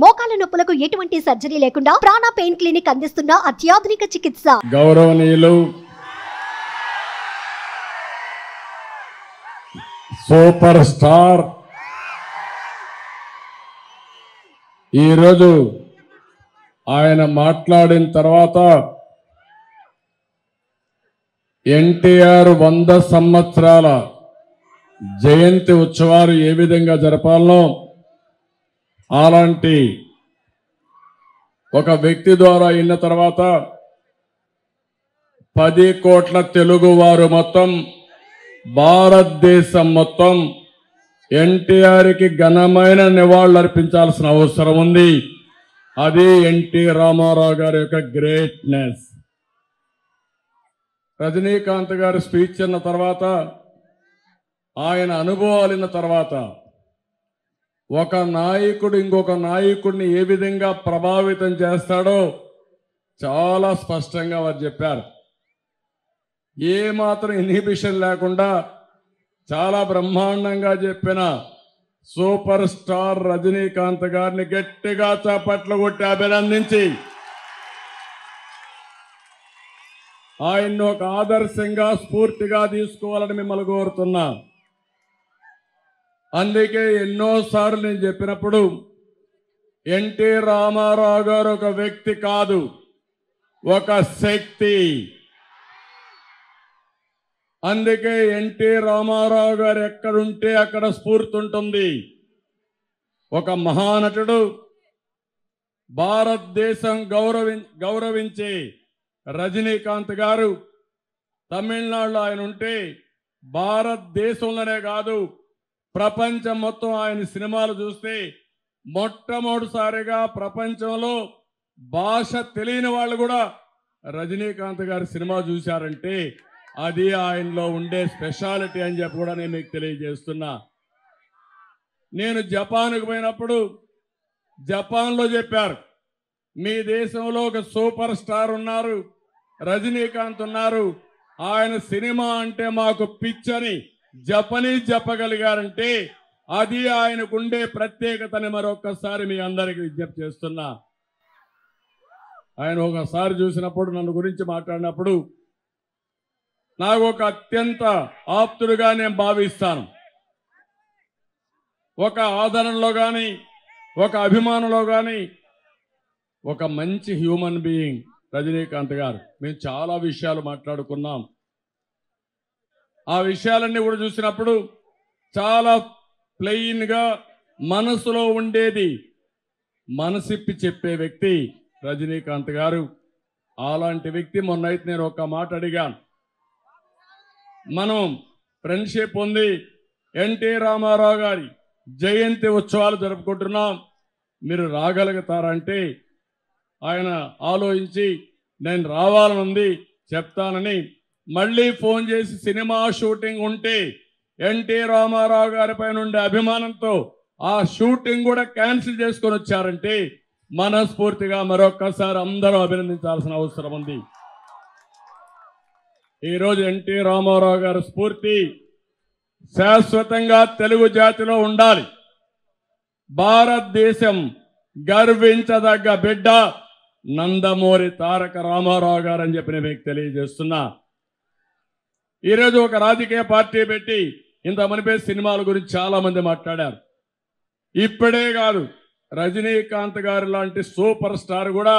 మోకాల నొప్పులకు ఎటువంటి సర్జరీ లేకుండా ప్రాణ పెయిన్ క్లినిక్ అందిస్తున్న అత్యాధునిక చికిత్స. గౌరవనీయులు సూపర్ స్టార్ ఈ రోజు ఆయన మాట్లాడిన తర్వాత ఎన్టీఆర్ 100 సంవత్సరాల జయంతి ఉత్సవాలు ఏ విధంగా జరపాలో అలాంటి ఒక వ్యక్తి ద్వారా ఇన్న తర్వాత 10 కోట్ల తెలుగువారు మొత్తం భారతదేశం మొత్తం ఎన్టీఆర్కి ఘనమైన నివాళులు అర్పించాల్సిన అవసరం ఉంది. అది ఎన్టీ రామారావు గారి యొక్క గ్రేట్నెస్. రజనీకాంత్ గారు స్పీచ్ ఇన్న తర్వాత ఆయన అనుభవాలు ఇన్న తర్వాత ఒక నాయకుడు ఇంకొక నాయకుడిని ఏ విధంగా ప్రభావితం చేస్తాడో చాలా స్పష్టంగా వారు చెప్పారు. ఏ మాత్రం ఇన్హిబిషన్ లేకుండా చాలా బ్రహ్మాండంగా చెప్పిన సూపర్ స్టార్ రజనీకాంత్ గారిని గట్టిగా చప్పట్లు కొట్టి అభినందించి ఆయన్ను ఒక ఆదర్శంగా స్ఫూర్తిగా తీసుకోవాలని మిమ్మల్ని కోరుతున్నా. అందుకే ఎన్నోసార్లు నేను చెప్పినప్పుడు ఎన్టీ రామారావు గారు ఒక వ్యక్తి కాదు, ఒక శక్తి. అందుకే ఎన్టీ రామారావు గారు ఎక్కడుంటే అక్కడ స్ఫూర్తి ఉంటుంది. ఒక మహానటుడు, భారతదేశం గౌరవించే రజనీకాంత్ గారు తమిళనాడులో ఆయన ఉంటే భారతదేశంలోనే కాదు ప్రపంచం మొత్తం ఆయన సినిమాలు చూస్తే మొట్టమొదటిసారిగా ప్రపంచంలో భాష తెలియని వాళ్ళు కూడా రజనీకాంత్ గారి సినిమా చూశారంటే అది ఆయనలో ఉండే స్పెషాలిటీ అని చెప్పి కూడా నేను మీకు తెలియజేస్తున్నా. నేను జపాన్కు పోయినప్పుడు జపాన్లో చెప్పారు, మీ దేశంలో ఒక సూపర్ స్టార్ ఉన్నారు, రజనీకాంత్ ఉన్నారు, ఆయన సినిమా అంటే మాకు పిచ్చని జపనీస్ చెప్పగలిగారంటే అది ఆయనకుండే ప్రత్యేకతని మరొకసారి మీ అందరికీ విజ్ఞప్తి చేస్తున్నా. ఆయన ఒకసారి చూసినప్పుడు నన్ను గురించి మాట్లాడినప్పుడు నాకు ఒక అత్యంత ఆప్తుడిగా నేను భావిస్తాను. ఒక ఆదరణలో కానీ ఒక అభిమానంలో కానీ ఒక మంచి హ్యూమన్ బీయింగ్ రజనీకాంత్ గారు. మేము చాలా విషయాలు మాట్లాడుకున్నాం. ఆ విషయాలన్నీ కూడా చూసినప్పుడు చాలా ప్లెయిన్గా మనసులో ఉండేది మనసిప్పి చెప్పే వ్యక్తి రజనీకాంత్ గారు. అలాంటి వ్యక్తి మొన్నైతే నేను ఒక మాట అడిగాను, మనం ఫ్రెండ్షిప్ ఉంది, ఎన్టీ రామారావు గారి జయంతి ఉత్సవాలు జరుపుకుంటున్నాం, మీరు రాగలుగుతారంటే ఆయన ఆలోచించి నేను రావాలనుంది చెప్తానని మళ్ళీ ఫోన్ చేసి సినిమా షూటింగ్ ఉంటే ఎన్టీ రామారావు గారి పైన ఉండే అభిమానంతో ఆ షూటింగ్ కూడా క్యాన్సిల్ చేసుకొని వచ్చారంటే మనస్ఫూర్తిగా మరొక్కసారి అందరూ అభినందించాల్సిన అవసరం ఉంది. ఈరోజు ఎన్టీ రామారావు గారి స్ఫూర్తి శాశ్వతంగా తెలుగు జాతిలో ఉండాలి. భారతదేశం గర్వించదగ్గ బిడ్డ నందమూరి తారక రామారావు గారు అని చెప్పి నేను మీకు తెలియజేస్తున్నా. ఈరోజు ఒక రాజకీయ పార్టీ పెట్టి ఇంత మనిపే సినిమాల గురించి చాలామంది మాట్లాడారు. ఇప్పుడే కాదు, రజనీకాంత్ గారు లాంటి సూపర్ స్టార్ కూడా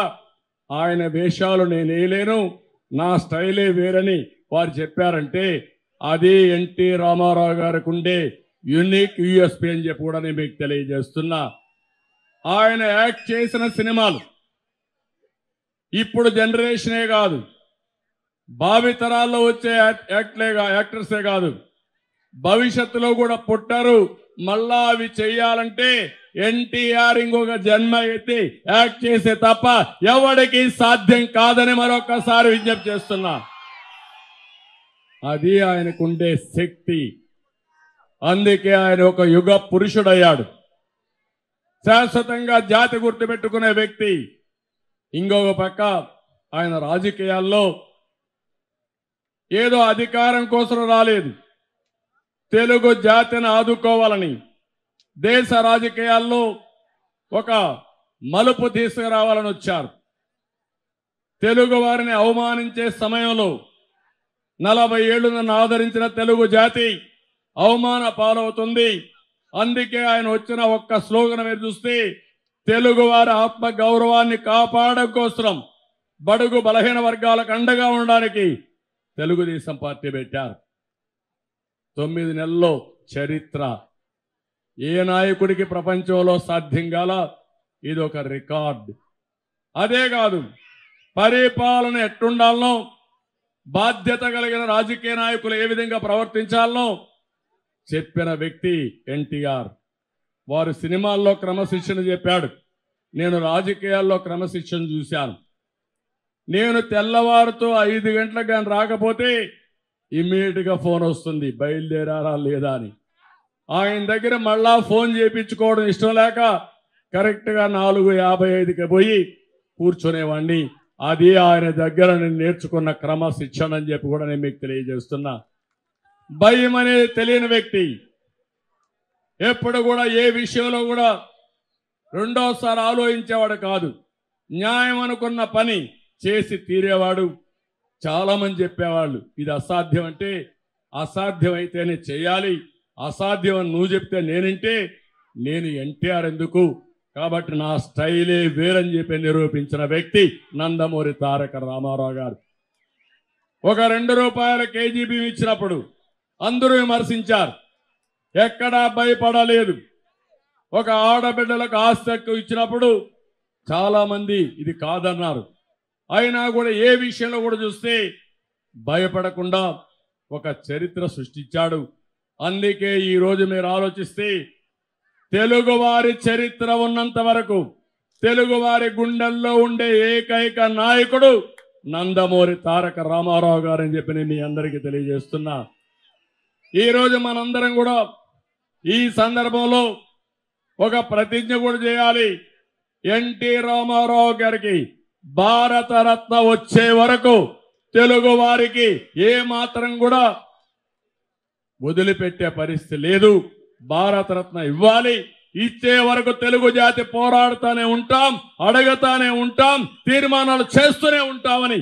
ఆయన వేషాలు నేను వేయలేను, నా స్టైలే వేరని వారు చెప్పారంటే అది ఎన్టీ రామారావు గారికి ఉండే యూనిక్ యూఎస్పీ అని చెప్పి కూడా నేను మీకు తెలియజేస్తున్నా. ఆయన యాక్ట్ చేసిన సినిమాలు ఇప్పుడు జనరేషనే కాదు, భావితరాల్లో వచ్చే యాక్టర్సే కాదు, భవిష్యత్తులో కూడా పుట్టారు, మళ్ళా అవి చేయాలంటే ఎన్టీఆర్ ఇంకొక జన్మ ఎత్తి యాక్ట్ చేసే తప్ప ఎవరికి సాధ్యం కాదని మరొకసారి విజ్ఞప్తి చేస్తున్నా. అది ఆయనకుండే శక్తి. అందుకే ఆయన ఒక యుగ పురుషుడయ్యాడు, శాశ్వతంగా జాతి గుర్తుపెట్టుకునే వ్యక్తి. ఇంకొక పక్క ఆయన రాజకీయాల్లో ఏదో అధికారం కోసం రాలేదు, తెలుగు జాతిని ఆదుకోవాలని దేశ రాజకీయాల్లో ఒక మలుపు తీసుకురావాలని వచ్చారు. తెలుగువారిని అవమానించే సమయంలో 40 ఏళ్లను ఆదరించిన తెలుగు జాతి అవమాన పాలవుతుంది. అందుకే ఆయన వచ్చిన ఒక్క స్లోగన్ మీరు చూస్తే తెలుగువారి ఆత్మ గౌరవాన్ని కాపాడడం కోసం బడుగు బలహీన వర్గాలకు అండగా ఉండడానికి తెలుగుదేశం పార్టీ పెట్టారు. 9 నెలల్లో చరిత్ర ఏ నాయకుడికి ప్రపంచంలో సాధ్యం కాల. ఇది ఒక రికార్డ్. అదే కాదు, పరిపాలన ఎట్టుండాలనో, బాధ్యత కలిగిన రాజకీయ నాయకులు ఏ విధంగా ప్రవర్తించాలనో చెప్పిన వ్యక్తి ఎన్టీఆర్. వారు సినిమాల్లో క్రమశిక్షణ చెప్పాడు, నేను రాజకీయాల్లో క్రమశిక్షణ చూశాను. నేను తెల్లవారుతో 5 గంటలకు కానీ రాకపోతే ఇమ్మీడియట్గా ఫోన్ వస్తుంది, బయలుదేరారా లేదా అని. ఆయన దగ్గర మళ్ళా ఫోన్ చేయించుకోవడం ఇష్టం లేక కరెక్ట్గా 4:55కి పోయి కూర్చునేవాడిని. అది ఆయన దగ్గర నేను నేర్చుకున్న క్రమశిక్షణ అని చెప్పి కూడా నేను మీకు తెలియజేస్తున్నా. భయం అనేది తెలియని వ్యక్తి, ఎప్పుడు కూడా ఏ విషయంలో కూడా రెండోసారి ఆలోచించేవాడు కాదు. న్యాయం అనుకున్న పని చేసి తీరేవాడు. చాలామంది చెప్పేవాళ్ళు ఇది అసాధ్యం అంటే, అసాధ్యమైతేనే చేయాలి, అసాధ్యం అని నువ్వు చెప్తే నేనంటే నేను ఎన్టీఆర్ ఎందుకు, కాబట్టి నా స్టైలే వేరని చెప్పి నిరూపించిన వ్యక్తి నందమూరి తారక రామారావు గారు. ఒక ₹2 కేజీ బియ్యం ఇచ్చినప్పుడు అందరూ విమర్శించారు, ఎక్కడా భయపడలేదు. ఒక ఆడబిడ్డలకు ఆస్తి హక్కు ఇచ్చినప్పుడు చాలామంది ఇది కాదన్నారు. అయినా కూడా ఏ విషయంలో కూడా చూస్తే భయపడకుండా ఒక చరిత్ర సృష్టించాడు. అందుకే ఈరోజు మీరు ఆలోచిస్తే తెలుగువారి చరిత్ర ఉన్నంత వరకు తెలుగువారి గుండెల్లో ఉండే ఏకైక నాయకుడు నందమూరి తారక రామారావు గారు అని చెప్పి నేను మీ అందరికీ తెలియజేస్తున్నా. ఈరోజు మనందరం కూడా ఈ సందర్భంలో ఒక ప్రతిజ్ఞ కూడా చేయాలి. ఎన్టీ రామారావు గారికి భారతరత్న వచ్చే వరకు తెలుగు వారికి ఏమాత్రం కూడా వదిలిపెట్టే పరిస్థితి లేదు. భారతరత్న ఇవ్వాలి. ఇచ్చే వరకు తెలుగు జాతి పోరాడుతూనే ఉంటాం, అడగతానే ఉంటాం, తీర్మానాలు చేస్తూనే ఉంటామని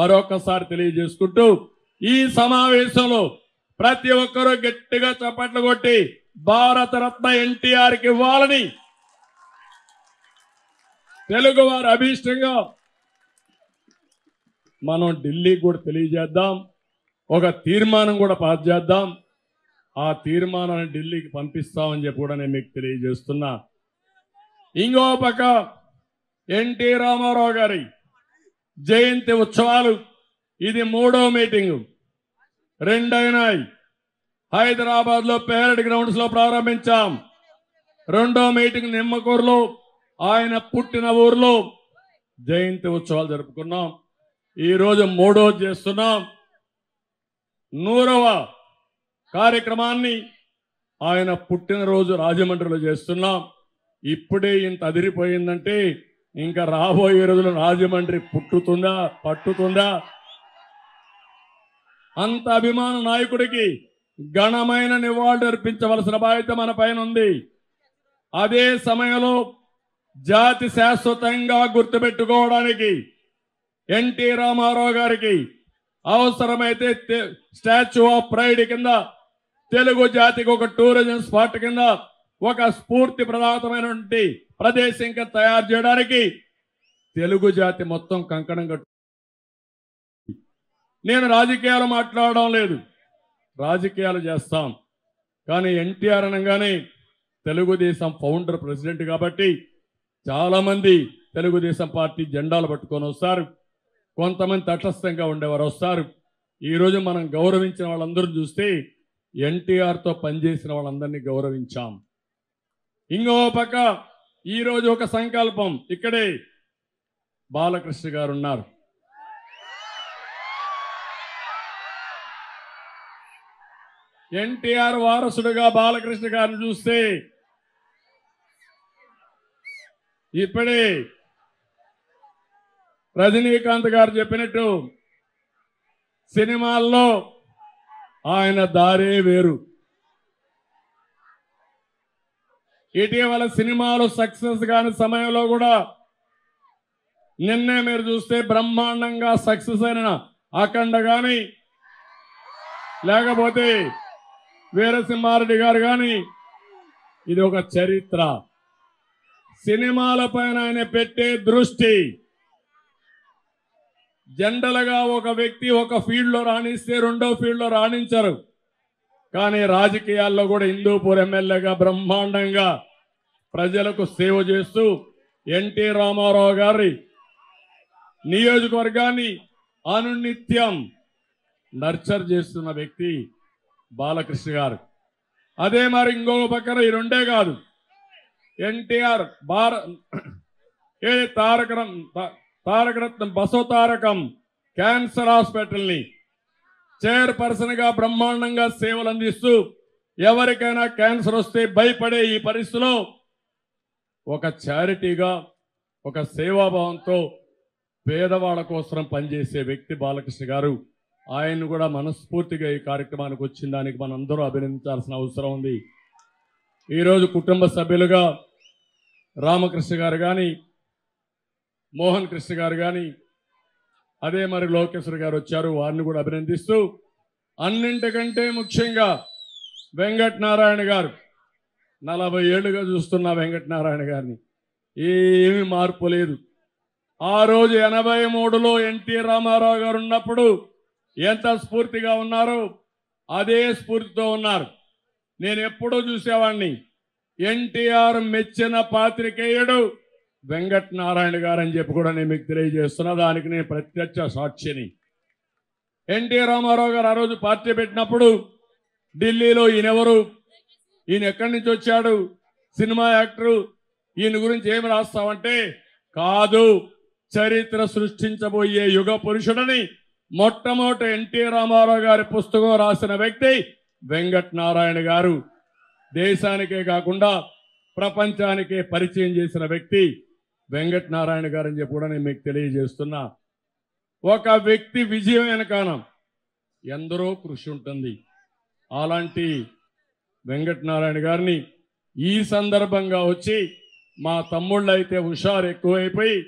మరొకసారి తెలియజేసుకుంటూ ఈ సమావేశంలో ప్రతి ఒక్కరూ గట్టిగా చప్పట్లు కొట్టి భారతరత్న ఎన్టీఆర్కి ఇవ్వాలని తెలుగువారు అభిష్టంగా మనం ఢిల్లీకి కూడా తెలియజేద్దాం. ఒక తీర్మానం కూడా పాస్ చేద్దాం. ఆ తీర్మానాన్ని ఢిల్లీకి పంపిస్తామని చెప్పి కూడా నేను మీకు తెలియజేస్తున్నా. ఇంకో పక్క ఎన్టీ రామారావు గారి జయంతి ఉత్సవాలు, ఇది 3వ మీటింగు. 2 అయినాయి. హైదరాబాద్లో పేరెడ్ గ్రౌండ్స్లో ప్రారంభించాం. 2వ మీటింగ్ నిమ్మకూరులో, ఆయన పుట్టిన ఊర్లో జయంతి ఉత్సవాలు జరుపుకున్నాం. ఈరోజు 3వ చేస్తున్నాం. 100వ కార్యక్రమాన్ని ఆయన పుట్టినరోజు రాజమండ్రిలో చేస్తున్నాం. ఇప్పుడే ఇంత అదిరిపోయిందంటే ఇంకా రాబోయే రోజులు రాజమండ్రి పుట్టుతుందా పట్టుతుందా. అంత అభిమాన నాయకుడికి ఘనమైన నివాళులు అర్పించవలసిన బాధ్యత మన పైన ఉంది. అదే సమయంలో జాతి శాశ్వతంగా గుర్తుపెట్టుకోవడానికి ఎన్టీ రామారావు గారికి అవసరమైతే స్టాచ్యూ ఆఫ్ ప్రైడ్ కింద, తెలుగు జాతికి ఒక టూరిజం స్పాట్ కింద, ఒక స్ఫూర్తి ప్రదాతమైనటువంటి ప్రదేశం కింద తయారు చేయడానికి తెలుగు జాతి మొత్తం కంకణం కట్టు. నేను రాజకీయాలు మాట్లాడడం లేదు, రాజకీయాలు చేస్తాం, కానీ ఎన్టీఆర్ అనగానే తెలుగుదేశం ఫౌండర్ ప్రెసిడెంట్ కాబట్టి చాలామంది తెలుగుదేశం పార్టీ జెండాలు పట్టుకొని వస్తారు, కొంతమంది తటస్థంగా ఉండేవారు వస్తారు. ఈరోజు మనం గౌరవించిన వాళ్ళందరూ చూస్తే ఎన్టీఆర్తో పనిచేసిన వాళ్ళందరినీ గౌరవించాం. ఇంకో పక్క ఈరోజు ఒక సంకల్పం, ఇక్కడే బాలకృష్ణ గారు ఉన్నారు. ఎన్టీఆర్ వారసుడుగా బాలకృష్ణ గారిని చూస్తే ఇప్పుడే రజనీకాంత్ గారు చెప్పినట్టు సినిమాల్లో ఆయన దారే వేరు. ఇటీవల సినిమాలు సక్సెస్ గాని సమయంలో కూడా నిన్నే మీరు చూస్తే బ్రహ్మాండంగా సక్సెస్ అయిన అఖండ గాని లేకపోతే వీరసింహారెడ్డి గారు గాని ఇది ఒక చరిత్ర. సినిమాలపైన ఆయన పెట్టే దృష్టి, జనరల్గా ఒక వ్యక్తి ఒక ఫీల్డ్లో రాణిస్తే రెండో ఫీల్డ్లో రాణించరు, కానీ రాజకీయాల్లో కూడా హిందూపూర్ ఎమ్మెల్యేగా బ్రహ్మాండంగా ప్రజలకు సేవ చేస్తూ ఎన్టీ రామారావు గారి నియోజకవర్గాన్ని అనునిత్యం నర్చర్ చేస్తున్న వ్యక్తి బాలకృష్ణ గారు. అదే మరి ఇంకో పక్కన ఈ రెండే కాదు, ఎన్టీఆర్ తారకరత్నం బసవతారకం క్యాన్సర్ హాస్పిటల్ని చైర్పర్సన్గా బ్రహ్మాండంగా సేవలు అందిస్తూ ఎవరికైనా క్యాన్సర్ వస్తే భయపడే ఈ పరిస్థితిలో ఒక చారిటీగా ఒక సేవాభావంతో పేదవాళ్ళ కోసం పనిచేసే వ్యక్తి బాలకృష్ణ గారు. ఆయన కూడా మనస్ఫూర్తిగా ఈ కార్యక్రమానికి వచ్చిన దానికి మనందరూ అభినందించాల్సిన అవసరం ఉంది. ఈరోజు కుటుంబ సభ్యులుగా రామకృష్ణ గారు కానీ మోహన్ కృష్ణ గారు కానీ అదే మరి లోకేశ్వర్ గారు వచ్చారు, వారిని కూడా అభినందిస్తూ అన్నింటికంటే ముఖ్యంగా వెంకట నారాయణ గారు 40 ఏళ్ళుగా చూస్తున్న వెంకట నారాయణ గారిని ఏమీ మార్పు లేదు. ఆ రోజు 83లో ఎన్టీ రామారావు గారు ఉన్నప్పుడు ఎంత స్ఫూర్తిగా ఉన్నారో అదే స్ఫూర్తితో ఉన్నారు. నేను ఎప్పుడూ చూసేవాడిని ఎన్టీఆర్ మెచ్చిన పాత్రికేయుడు వెంకట నారాయణ గారు అని చెప్పి కూడా నేను మీకు తెలియజేస్తున్న దానికి నేను ప్రత్యక్ష సాక్షిని. ఎన్టీ రామారావు గారు ఆ రోజు పార్టీ పెట్టినప్పుడు ఢిల్లీలో ఈయనెవరు, ఈయన ఎక్కడి నుంచి వచ్చాడు, సినిమా యాక్టరు, ఈయన గురించి ఏమి రాస్తామంటే కాదు, చరిత్ర సృష్టించబోయే యుగ పురుషుడని మొట్టమొదటి ఎన్టీ రామారావు గారి పుస్తకం రాసిన వ్యక్తి వెంకట నారాయణ గారు. దేశానికే కాకుండా ప్రపంచానికే పరిచయం చేసిన వ్యక్తి వెంకట నారాయణ గారు అని చెప్పి కూడా నేను మీకు తెలియజేస్తున్నా. ఒక వ్యక్తి విజయం వెనకాల ఎందరో కృషి ఉంటుంది. అలాంటి వెంకట నారాయణ గారిని ఈ సందర్భంగా వచ్చి మా తమ్ముళ్ళు అయితే హుషారు ఎక్కువైపోయి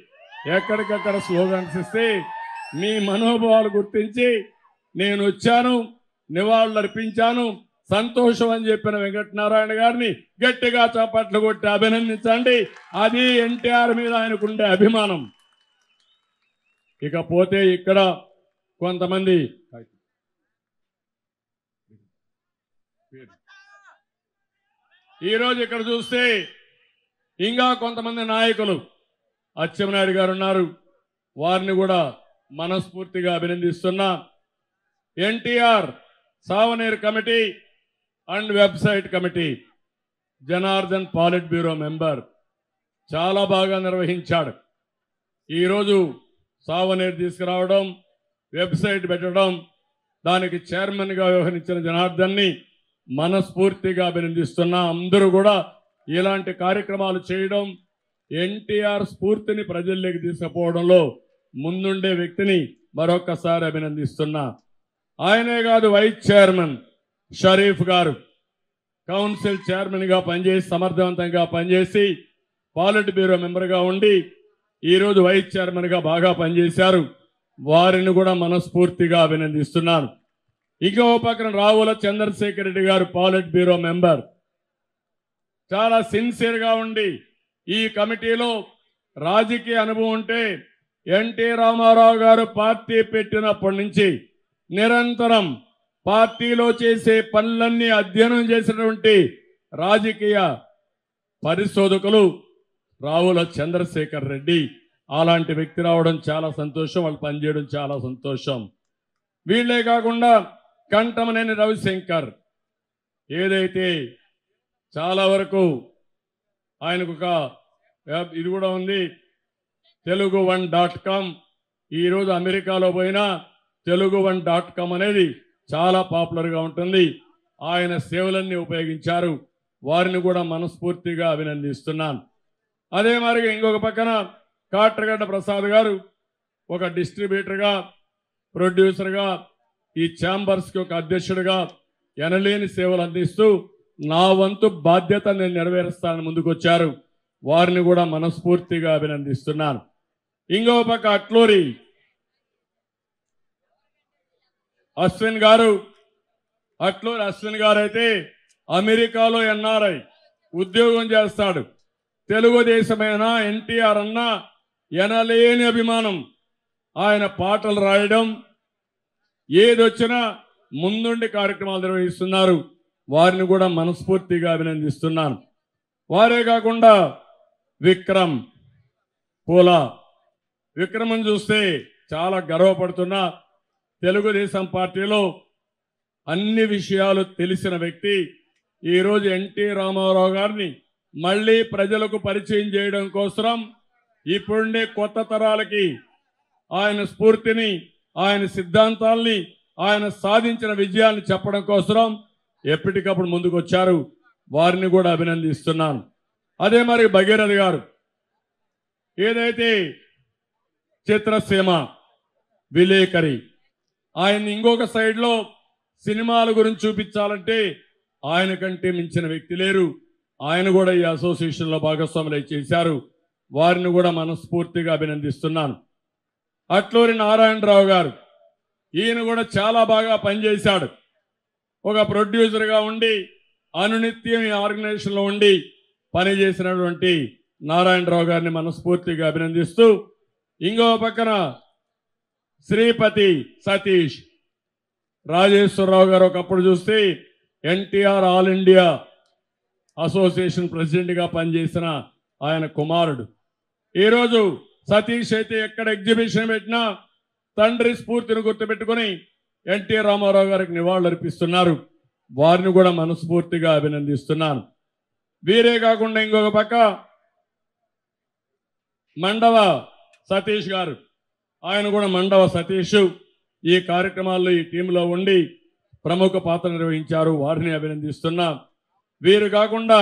ఎక్కడికక్కడ స్లోగన్స్ ఇస్తే మీ మనోభావాలు గుర్తించి నేను వచ్చాను, నివాళులు అర్పించాను, సంతోషం అని చెప్పిన వెంకట నారాయణ గారిని గట్టిగా చప్పట్లు కొట్టి అభినందించండి. అది ఎన్టీఆర్ మీద ఆయనకుండే అభిమానం. ఇకపోతే ఇక్కడ కొంతమంది ఈరోజు ఇక్కడ చూస్తే ఇంకా కొంతమంది నాయకులు అచ్చెన్నాయుడు గారు ఉన్నారు, వారిని కూడా మనస్ఫూర్తిగా అభినందిస్తున్నా. NTR souvenir committee and website committee, Janardhan politburo member చాలా బాగా నిర్వహించాడు. ఈరోజు సావనేర్ తీసుకురావడం, వెబ్సైట్ పెట్టడం, దానికి చైర్మన్గా వ్యవహరించిన జనార్దన్ని మనస్ఫూర్తిగా అభినందిస్తున్నా. అందరూ కూడా ఇలాంటి కార్యక్రమాలు చేయడం, ఎన్టీఆర్ స్ఫూర్తిని ప్రజల్లోకి తీసుకుపోవడంలో ముందుండే వ్యక్తిని మరొకసారి అభినందిస్తున్నా. ఆయనే కాదు, వైస్ చైర్మన్ షరీఫ్ గారు కౌన్సిల్ చైర్మన్గా పనిచేసి సమర్థవంతంగా పనిచేసి పాలిట్ బ్యూరో మెంబర్గా ఉండి ఈరోజు వైస్ చైర్మన్గా బాగా పనిచేశారు, వారిని కూడా మనస్ఫూర్తిగా అభినందిస్తున్నాను. ఇంకో పక్కన రావుల చంద్రశేఖర్ రెడ్డి గారు పాలిట్ బ్యూరో మెంబర్, చాలా సిన్సియర్గా ఉండి ఈ కమిటీలో రాజకీయ అనుభవం ఉంటే ఎన్టీ రామారావు గారు పార్టీ పెట్టినప్పటి నుంచి నిరంతరం పార్టీలో చేసే పనులన్నీ అధ్యయనం చేసినటువంటి రాజకీయ పరిశోధకులు రావుల చంద్రశేఖర్ రెడ్డి. అలాంటి వ్యక్తి రావడం చాలా సంతోషం, వాళ్ళు పనిచేయడం చాలా సంతోషం. వీళ్ళే కాకుండా కంఠమనేని రవిశంకర్ ఏదైతే చాలా వరకు ఆయనకు ఒక ఇది కూడా ఉంది, telugu1.com. ఈరోజు అమెరికాలో పోయినా telugu1.com అనేది చాలా పాపులర్గా ఉంటుంది. ఆయన సేవలన్నీ ఉపయోగించారు, వారిని కూడా మనస్ఫూర్తిగా అభినందిస్తున్నాను. అదే మరి ఇంకొక పక్కన కాట్రగడ్డ ప్రసాద్ గారు ఒక డిస్ట్రిబ్యూటర్గా, ప్రొడ్యూసర్గా, ఈ ఛాంబర్స్కి ఒక అధ్యక్షుడిగా ఎనలేని సేవలు అందిస్తూ నా వంతు బాధ్యత నేను నెరవేరుస్తాను ముందుకొచ్చారు వారిని కూడా మనస్ఫూర్తిగా అభినందిస్తున్నాను ఇంకో పక్క అట్లూరి అశ్విన్ గారు అట్లూరి అశ్విన్ గారు అయితే అమెరికాలో ఎన్ఆర్ఐ ఉద్యోగం చేస్తాడు తెలుగుదేశమేనా ఎన్టీఆర్ అన్న ఎనలేని అభిమానం ఆయన పాటలు రాయడం ఏదొచ్చినా ముందుండి కార్యక్రమాలు నిర్వహిస్తున్నారు వారిని కూడా మనస్ఫూర్తిగా అభినందిస్తున్నాను వారే కాకుండా విక్రమ్ పుల్లా విక్రమం చూస్తే చాలా గర్వపడుతున్నా తెలుగుదేశం పార్టీలో అన్ని విషయాలు తెలిసిన వ్యక్తి ఈ రోజు ఎన్టీ రామారావు గారిని మళ్ళీ ప్రజలకు పరిచయం చేయడం కోసం ఇప్పుడుండే కొత్త తరాలకి ఆయన స్ఫూర్తిని ఆయన సిద్ధాంతాల్ని ఆయన సాధించిన విజయాన్ని చెప్పడం కోసం ఎప్పటికప్పుడు ముందుకు వచ్చారు వారిని కూడా అభినందిస్తున్నాను అదే మరి భగీరథ్ గారు ఏదైతే చిత్రసీమ విలేకరి ఆయన ఇంకొక సైడ్లో సినిమాల గురించి చూపించాలంటే ఆయన కంటే మించిన వ్యక్తి లేరు ఆయన కూడా ఈ అసోసియేషన్లో భాగస్వాములు చేశారు వారిని కూడా మనస్ఫూర్తిగా అభినందిస్తున్నాను అట్లూరి నారాయణరావు గారు ఈయన కూడా చాలా బాగా పనిచేశాడు ఒక ప్రొడ్యూసర్గా ఉండి అనునిత్యం ఈ ఆర్గనైజేషన్లో ఉండి పనిచేసినటువంటి నారాయణరావు గారిని మనస్ఫూర్తిగా అభినందిస్తూ ఇంకో పక్కన శ్రీపతి సతీష్ రాజేశ్వరరావు గారు ఒకప్పుడు చూస్తే ఎన్టీఆర్ ఆల్ ఇండియా అసోసియేషన్ ప్రెసిడెంట్గా పనిచేసిన ఆయన కుమారుడు ఈరోజు సతీష్ అయితే ఎక్కడ ఎగ్జిబిషన్ పెట్టినా తండ్రి స్ఫూర్తిని గుర్తుపెట్టుకుని ఎన్టీ రామారావు గారికి నివాళులు అర్పిస్తున్నారు వారిని కూడా మనస్ఫూర్తిగా అభినందిస్తున్నాను వీరే కాకుండా ఇంకొక పక్క మండవ సతీష్ గారు ఆయన కూడా మండవ సతీష్ ఈ కార్యక్రమాల్లో ఈ టీంలో ఉండి ప్రముఖ పాత్ర నిర్వహించారు వారిని అభినందిస్తున్నా వీరు కాకుండా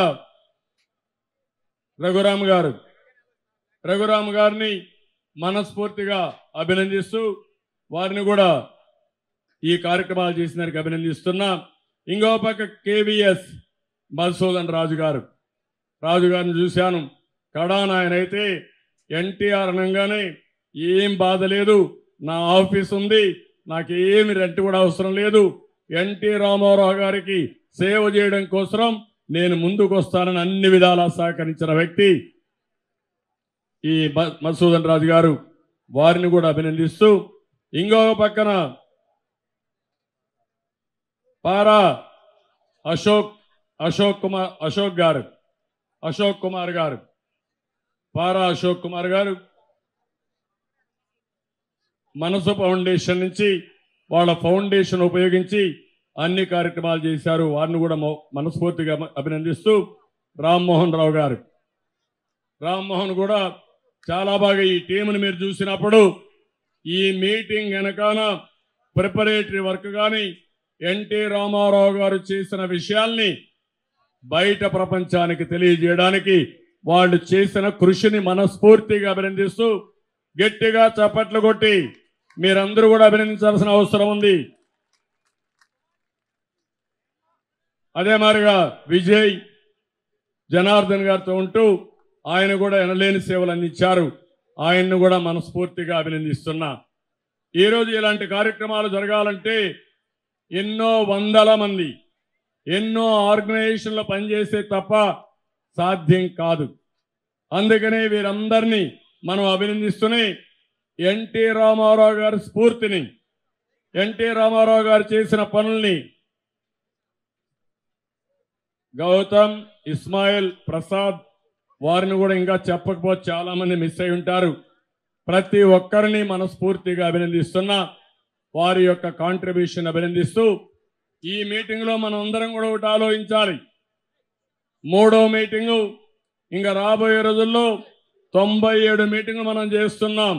రఘురామ్ గారిని మనస్ఫూర్తిగా అభినందిస్తూ వారిని కూడా ఈ కార్యక్రమాలు చేసినారికి అభినందిస్తున్నా ఇంకో పక్క కేవీఎస్ మధుసూదన్ రాజు గారిని చూశాను కడాన్ ఆయన అయితే ఎన్టీఆర్ అనగానే ఏం బాధ లేదు నా ఆఫీస్ ఉంది నాకేమి రెంట్ కూడా అవసరం లేదు ఎన్టీ రామారావు గారికి సేవ చేయడం కోసం నేను ముందుకు వస్తానని అన్ని విధాలా సహకరించిన వ్యక్తి ఈ మధుసూదన్ రాజు గారు వారిని కూడా అభినందిస్తూ ఇంకో పక్కన పారా అశోక్ కుమార్ గారు పారా అశోక్ కుమార్ గారు మనసు ఫౌండేషన్ నుంచి వాళ్ళ ఫౌండేషన్ ఉపయోగించి అన్ని కార్యక్రమాలు చేశారు వారిని కూడా మనస్ఫూర్తిగా అభినందిస్తూ రామ్మోహన్ రావు గారు కూడా చాలా బాగా ఈ టీంను మీరు చూసినప్పుడు ఈ మీటింగ్ వెనకాల ప్రిపరేటరీ వర్క్ కానీ ఎన్టీ రామారావు గారు చేసిన విషయాల్ని బయట ప్రపంచానికి తెలియజేయడానికి వాళ్ళు చేసిన కృషిని మనస్ఫూర్తిగా అభినందిస్తూ గట్టిగా చప్పట్లు కొట్టి మీరందరూ కూడా అభినందించాల్సిన అవసరం ఉంది అదే మాదిరిగా విజయ్ జనార్దన్ గారితో ఉంటూ ఆయన కూడా ఎనలేని సేవలు అందించారు ఆయన్ను కూడా మనస్ఫూర్తిగా అభినందిస్తున్నా ఈరోజు ఇలాంటి కార్యక్రమాలు జరగాలంటే ఎన్నో వందల మంది ఎన్నో ఆర్గనైజేషన్లు పనిచేస్తే తప్ప సాధ్యం కాదు అందుకనే వీరందరినీ మనం అభినందిస్తూనే ఎన్టీ రామారావు గారి స్ఫూర్తిని ఎన్టీ రామారావు గారు చేసిన పనుల్ని గౌతమ్ ఇస్మాయిల్ ప్రసాద్ వారిని కూడా ఇంకా చెప్పకపోతే చాలామంది మిస్ అయి ఉంటారు ప్రతి ఒక్కరిని మనస్ఫూర్తిగా అభినందిస్తున్నా వారి యొక్క కాంట్రిబ్యూషన్ అభినందిస్తూ ఈ మీటింగ్లో మనం అందరం కూడా ఒకటి ఆలోచించాలి మూడో మీటింగు ఇంకా రాబోయే రోజుల్లో 97 మీటింగులు మనం చేస్తున్నాం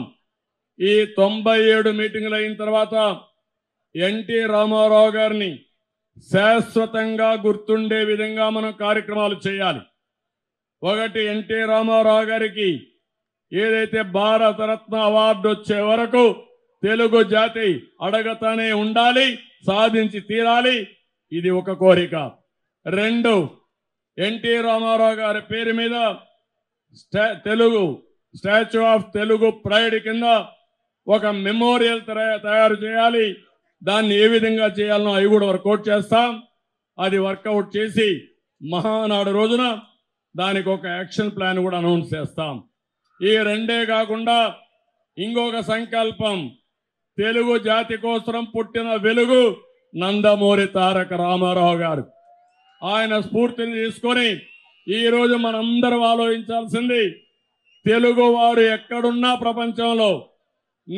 ఈ 97 మీటింగులు అయిన తర్వాత ఎన్టీ రామారావు గారిని శాశ్వతంగా గుర్తుండే విధంగా మనం కార్యక్రమాలు చేయాలి ఒకటి ఎన్టీ రామారావు గారికి ఏదైతే భారతరత్న అవార్డు వచ్చే వరకు తెలుగు జాతి అడగతానే ఉండాలి సాధించి తీరాలి ఇది ఒక కోరిక రెండు ఎన్టీ రామారావు గారి పేరు మీద Telugu statue of Telugu pride కింద ఒక మెమోరియల్ తయారు చేయాలి. దాన్ని ఏ విధంగా చేయాలనో అవి కూడా వర్కౌట్ చేస్తాం. అది వర్కౌట్ చేసి మహానాడు రోజున దానికి ఒక యాక్షన్ ప్లాన్ కూడా అనౌన్స్ చేస్తాం. ఈ రెండే కాకుండా ఇంకొక సంకల్పం, తెలుగు జాతి కోసం పుట్టిన వెలుగు నందమూరి తారక రామారావు గారు. ఆయన స్ఫూర్తిని తీసుకొని ఈరోజు మనందరం ఆలోచించాల్సింది, తెలుగు వారు ఎక్కడున్నా ప్రపంచంలో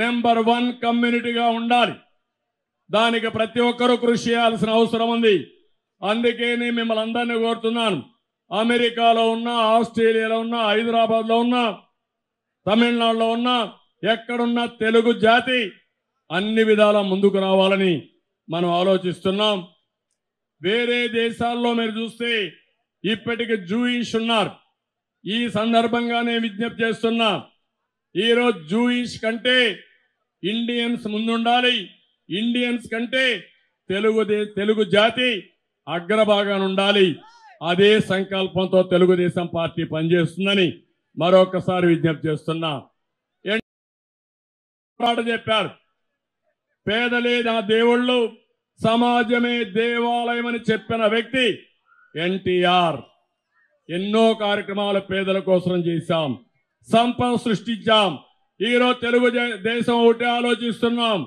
#1 కమ్యూనిటీగా ఉండాలి. దానికి ప్రతి ఒక్కరూ కృషి చేయాల్సిన అవసరం ఉంది. అందుకే నేను మిమ్మల్ని అందరినీ కోరుతున్నాను, అమెరికాలో ఉన్నా, ఆస్ట్రేలియాలో ఉన్నా, హైదరాబాద్లో ఉన్నా, తమిళనాడులో ఉన్నా, ఎక్కడున్నా తెలుగు జాతి అన్ని విధాల ముందుకు రావాలని మనం ఆలోచిస్తున్నాం. వేరే దేశాల్లో మీరు చూస్తే ఇప్పటికి జూయిష్ ఉన్నారు. ఈ సందర్భంగా నేను విజ్ఞప్తి చేస్తున్నా, ఈరోజు జూయిష్ కంటే ఇండియన్స్ ముందుండాలి. ఇండియన్స్ కంటే తెలుగు జాతి అగ్రభాగాన ఉండాలి. అదే సంకల్పంతో తెలుగుదేశం పార్టీ పనిచేస్తుందని మరొకసారి విజ్ఞప్తి చేస్తున్నా. చెప్పారు, పేదలే నా దేవుళ్ళు, సమాజమే దేవాలయం అని చెప్పిన వ్యక్తి ఎన్టీఆర్. ఎన్నో కార్యక్రమాలు పేదల కోసం చేశాం, సంపద సృష్టించాం. ఈరోజు తెలుగుదేశం ఒకటి ఆలోచిస్తున్నాం,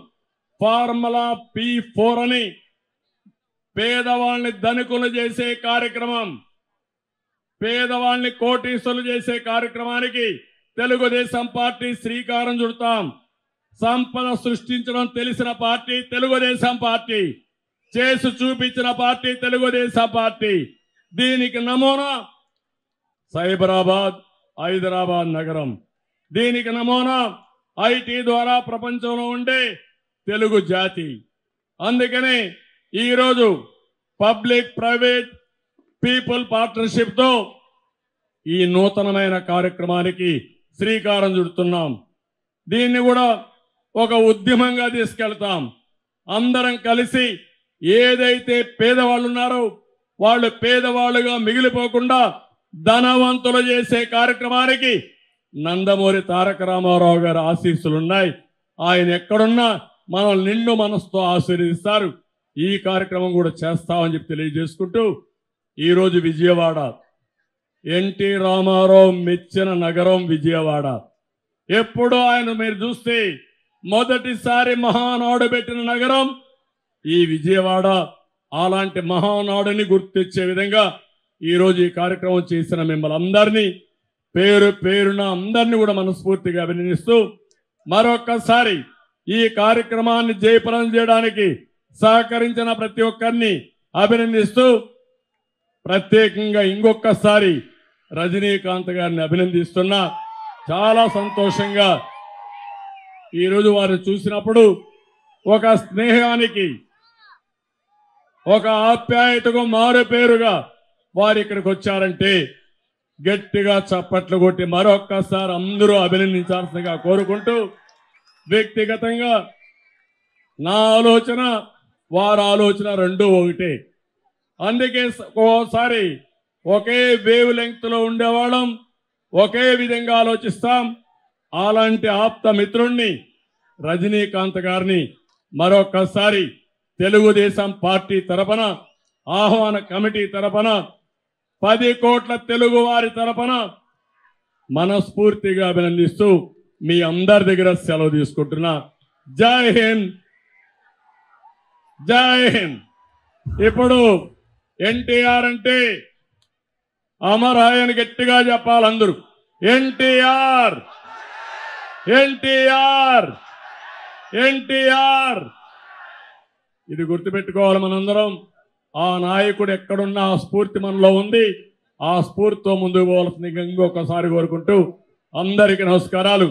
ఫార్ములా P4 అని పేదవాళ్ళని ధనికులు చేసే కార్యక్రమం, పేదవాళ్ళని కోటీసులు చేసే కార్యక్రమానికి తెలుగుదేశం పార్టీ శ్రీకారం చుడతాం. సంపద సృష్టించడం తెలిసిన పార్టీ తెలుగుదేశం పార్టీ, చేసి చూపించిన పార్టీ తెలుగుదేశం పార్టీ. దీనికి నమూనా సైబరాబాద్, హైదరాబాద్ నగరం. దీనికి నమూనా IT ద్వారా ప్రపంచంలో ఉండే తెలుగు జాతి. అందుకనే ఈరోజు పబ్లిక్ ప్రైవేట్ పీపుల్ పార్ట్నర్షిప్తో ఈ నూతనమైన కార్యక్రమానికి శ్రీకారం చుడుతున్నాం. దీన్ని కూడా ఒక ఉద్యమంగా తీసుకెళ్తాం. అందరం కలిసి ఏదైతే పేదవాళ్ళు ఉన్నారో వాళ్ళు పేదవాళ్ళుగా మిగిలిపోకుండా ధనవంతులు చేసే కార్యక్రమానికి నందమూరి తారక రామారావు గారి ఆశీస్సులున్నాయి. ఆయన ఎక్కడున్నా మనం నిండు మనసుతో ఆశీర్వదిస్తారు. ఈ కార్యక్రమం కూడా చేస్తామని చెప్పి తెలియజేసుకుంటూ, ఈరోజు విజయవాడ ఎన్టీ రామారావు మెచ్చిన నగరం విజయవాడ. ఎప్పుడో ఆయన మీరు చూస్తే మొదటిసారి మహానాడు పెట్టిన నగరం ఈ విజయవాడ. అలాంటి మహానాడుని గుర్తించే విధంగా ఈరోజు ఈ కార్యక్రమం చేసిన మిమ్మల్ని అందరినీ పేరు పేరున అందరినీ కూడా మనస్ఫూర్తిగా అభినందిస్తూ, మరొక్కసారి ఈ కార్యక్రమాన్ని జయప్రదం చేయడానికి సహకరించిన ప్రతి ఒక్కరిని అభినందిస్తూ, ప్రత్యేకంగా ఇంకొకసారి రజనీకాంత్ గారిని అభినందిస్తున్నా. చాలా సంతోషంగా ఈరోజు వారిని చూసినప్పుడు ఒక స్నేహానికి, ఒక ఆప్యాయతకు మారు పేరుగా వారు ఇక్కడికి వచ్చారంటే గట్టిగా చప్పట్లు కొట్టి మరొక్కసారి అందరూ అభినందించాల్సిందిగా కోరుకుంటూ, వ్యక్తిగతంగా నా ఆలోచన వారి ఆలోచన రెండూ ఒకటే. అందుకే ఒక్కోసారి ఒకే వేవ్ లెంగ్త్లో ఉండేవాళ్ళం, ఒకే విధంగా ఆలోచిస్తాం. అలాంటి ఆప్త మిత్రుణ్ణి రజనీకాంత్ గారిని మరొకసారి తెలుగుదేశం పార్టీ తరపున, ఆహ్వాన కమిటీ తరపున, 10 కోట్ల తెలుగు వారి తరపున మనస్ఫూర్తిగా అభినందిస్తూ మీ అందరి దగ్గర సెలవు తీసుకుంటున్నా. జై హింద్, జై హింద్. ఇప్పుడు ఎన్టీఆర్ అంటే అమరాయని గట్టిగా చెప్పాలందరూ. ఎన్టీఆర్, ఎన్టీఆర్, ఎన్టీఆర్. ఇది గుర్తుపెట్టుకోవాలి మనందరం. ఆ నాయకుడు ఎక్కడున్నా ఆ స్ఫూర్తి మనలో ఉంది. ఆ స్ఫూర్తితో ముందుకు పోవాల్సింది ఇంకొకసారి కోరుకుంటూ అందరికీ నమస్కారాలు.